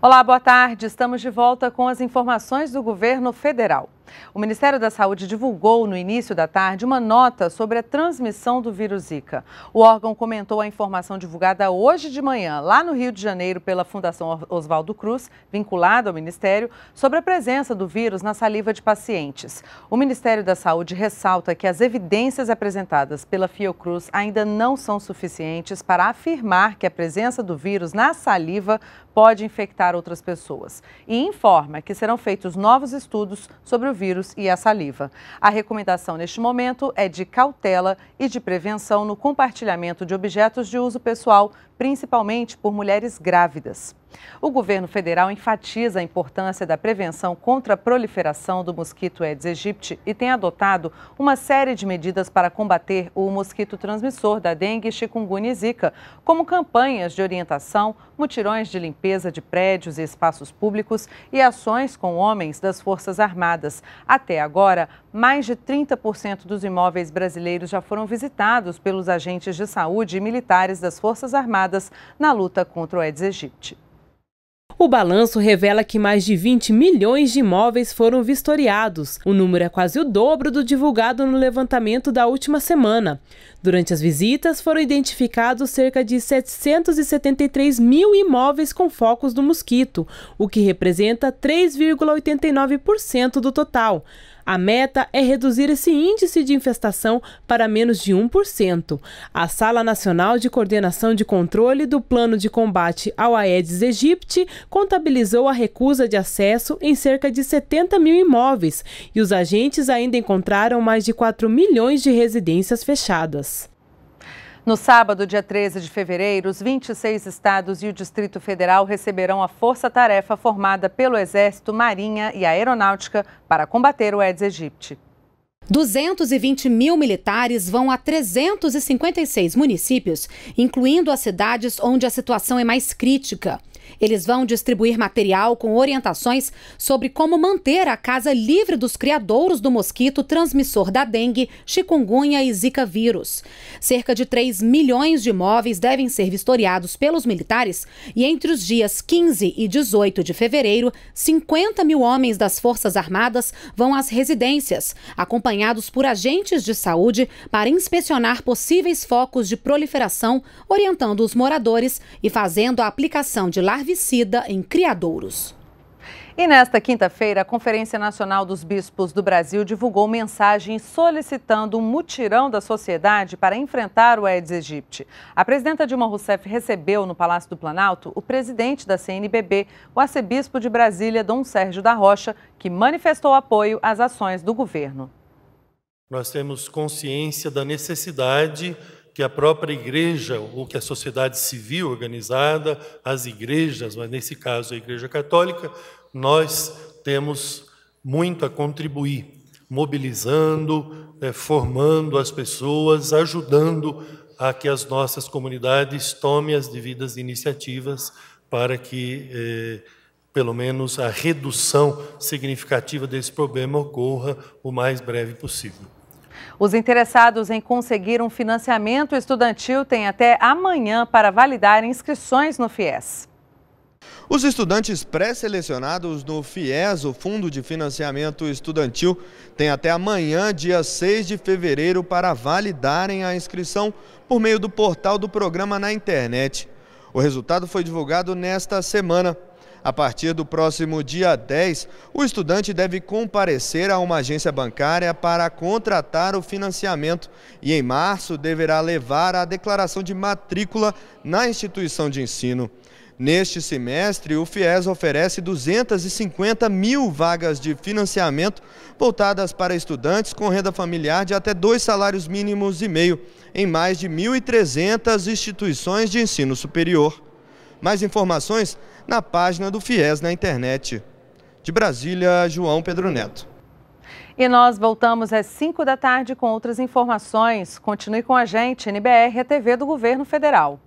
Olá, boa tarde. Estamos de volta com as informações do governo federal. O Ministério da Saúde divulgou no início da tarde uma nota sobre a transmissão do vírus Zika. O órgão comentou a informação divulgada hoje de manhã, lá no Rio de Janeiro, pela Fundação Oswaldo Cruz, vinculada ao Ministério, sobre a presença do vírus na saliva de pacientes. O Ministério da Saúde ressalta que as evidências apresentadas pela Fiocruz ainda não são suficientes para afirmar que a presença do vírus na saliva pode infectar outras pessoas. E informa que serão feitos novos estudos sobre o vírus e a saliva. A recomendação neste momento é de cautela e de prevenção no compartilhamento de objetos de uso pessoal, principalmente por mulheres grávidas. O governo federal enfatiza a importância da prevenção contra a proliferação do mosquito Aedes aegypti e tem adotado uma série de medidas para combater o mosquito transmissor da dengue, chikungunya e zika, como campanhas de orientação, mutirões de limpeza de prédios e espaços públicos e ações com homens das Forças Armadas. Até agora, mais de 30% dos imóveis brasileiros já foram visitados pelos agentes de saúde e militares das Forças Armadas na luta contra o Aedes aegypti. O balanço revela que mais de 20 milhões de imóveis foram vistoriados. O número é quase o dobro do divulgado no levantamento da última semana. Durante as visitas, foram identificados cerca de 773 mil imóveis com focos do mosquito, o que representa 3,89% do total. A meta é reduzir esse índice de infestação para menos de 1%. A Sala Nacional de Coordenação de Controle do Plano de Combate ao Aedes aegypti contabilizou a recusa de acesso em cerca de 70 mil imóveis e os agentes ainda encontraram mais de 4 milhões de residências fechadas. No sábado, dia 13 de fevereiro, os 26 estados e o Distrito Federal receberão a força-tarefa formada pelo Exército, Marinha e Aeronáutica para combater o Aedes aegypti. 220 mil militares vão a 356 municípios, incluindo as cidades onde a situação é mais crítica. Eles vão distribuir material com orientações sobre como manter a casa livre dos criadouros do mosquito transmissor da dengue, chikungunya e zika vírus. Cerca de 3 milhões de imóveis devem ser vistoriados pelos militares e entre os dias 15 e 18 de fevereiro, 50 mil homens das Forças Armadas vão às residências, acompanhados por agentes de saúde para inspecionar possíveis focos de proliferação, orientando os moradores e fazendo a aplicação de larvicida em criadouros. E nesta quinta-feira, a Conferência Nacional dos Bispos do Brasil divulgou mensagem solicitando um mutirão da sociedade para enfrentar o Aedes aegypti. A presidenta Dilma Rousseff recebeu no Palácio do Planalto o presidente da CNBB, o arcebispo de Brasília, Dom Sérgio da Rocha, que manifestou apoio às ações do governo. Nós temos consciência da necessidade que a própria igreja, ou que a sociedade civil organizada, as igrejas, mas nesse caso a Igreja Católica, nós temos muito a contribuir, mobilizando, formando as pessoas, ajudando a que as nossas comunidades tomem as devidas iniciativas para que, pelo menos, a redução significativa desse problema ocorra o mais breve possível. Os interessados em conseguir um financiamento estudantil têm até amanhã para validar inscrições no FIES. Os estudantes pré-selecionados no FIES, o Fundo de Financiamento Estudantil, têm até amanhã, dia 6 de fevereiro, para validarem a inscrição por meio do portal do programa na internet. O resultado foi divulgado nesta semana. A partir do próximo dia 10, o estudante deve comparecer a uma agência bancária para contratar o financiamento e, em março, deverá levar a declaração de matrícula na instituição de ensino. Neste semestre, o FIES oferece 250 mil vagas de financiamento voltadas para estudantes com renda familiar de até 2,5 salários mínimos em mais de 1.300 instituições de ensino superior. Mais informações na página do FIES na internet. De Brasília, João Pedro Neto. E nós voltamos às 5 da tarde com outras informações. Continue com a gente, NBR, a TV do Governo Federal.